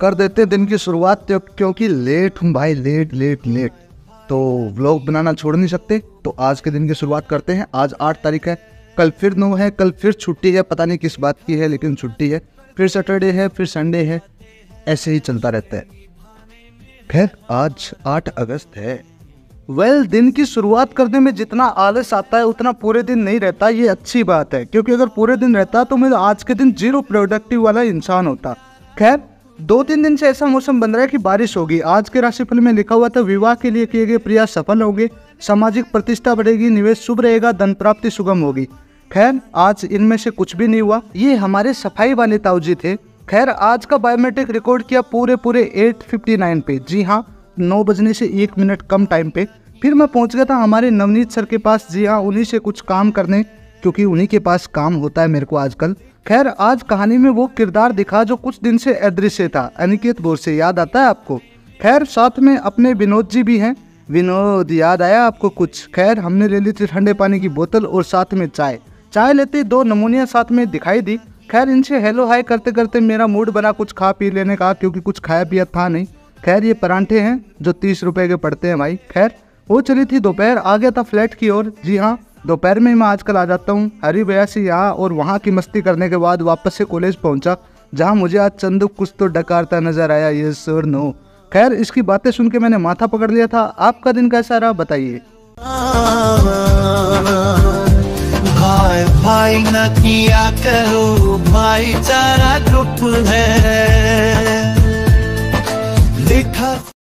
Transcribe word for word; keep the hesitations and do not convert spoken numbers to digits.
कर देते दिन की शुरुआत, क्योंकि लेट हूँ भाई, लेट लेट लेट तो व्लॉग बनाना छोड़ नहीं सकते। तो आज के दिन की शुरुआत करते हैं। आज आठ तारीख है, कल फिर नौ है, कल फिर छुट्टी है, पता नहीं किस बात की है लेकिन छुट्टी है, फिर सैटरडे है, फिर संडे है, ऐसे ही चलता रहता है। खैर आज आठ अगस्त है। वेल well, दिन की शुरुआत करने में जितना आलस आता है उतना पूरे दिन नहीं रहता, ये अच्छी बात है, क्योंकि अगर पूरे दिन रहता तो मैं आज के दिन जीरो प्रोडक्टिव वाला इंसान होता। खैर दो तीन दिन से ऐसा मौसम बन रहा है कि बारिश होगी। आज के राशिफल में लिखा हुआ था विवाह के लिए किए गए प्रयास सफल होंगे, सामाजिक प्रतिष्ठा बढ़ेगी, निवेश शुभ रहेगा, धन प्राप्ति सुगम होगी। खैर आज इनमें से कुछ भी नहीं हुआ। ये हमारे सफाई वाले ताऊ जी थे। खैर आज का बायोमेट्रिक रिकॉर्ड किया पूरे पूरे आठ फिफ्टी नाइन पे, जी हाँ नौ बजने से एक मिनट कम टाइम पे। फिर मैं पहुंच गया था हमारे नवनीत सर के पास, जी हाँ उन्हीं से कुछ काम करने, क्योंकि उन्हीं के पास काम होता है मेरे को आजकल। खैर आज कहानी में वो किरदार दिखा जो कुछ दिन से अदृश्य था, अनिकेत बोरसे, याद आता है आपको। खैर साथ में अपने विनोद जी भी हैं। विनोद याद आया आपको कुछ? खैर हमने ले ली थी ठंडे पानी की बोतल और साथ में चाय, चाय लेते दो नमूनिया साथ में दिखाई दी। खैर इनसे हेलो हाय करते करते मेरा मूड बना कुछ खा पी लेने का, क्योंकि कुछ खाया पिया था नहीं। खैर ये परांठे हैं जो तीस रुपए के पड़ते हैं भाई। खैर वो चली थी दोपहर, आ गया था फ्लैट की ओर। जी हाँ दोपहर में मैं आजकल आ जाता हूँ हरी भैया से यहाँ, और वहाँ की मस्ती करने के बाद वापस से कॉलेज पहुँचा, जहाँ मुझे आज चंदू कुछ तो डकारता नजर आया, ये सर नो। खैर इसकी बातें सुन के मैंने माथा पकड़ लिया था। आपका दिन कैसा रहा बताइए। भाई भाई न किया करो, भाई चारा है।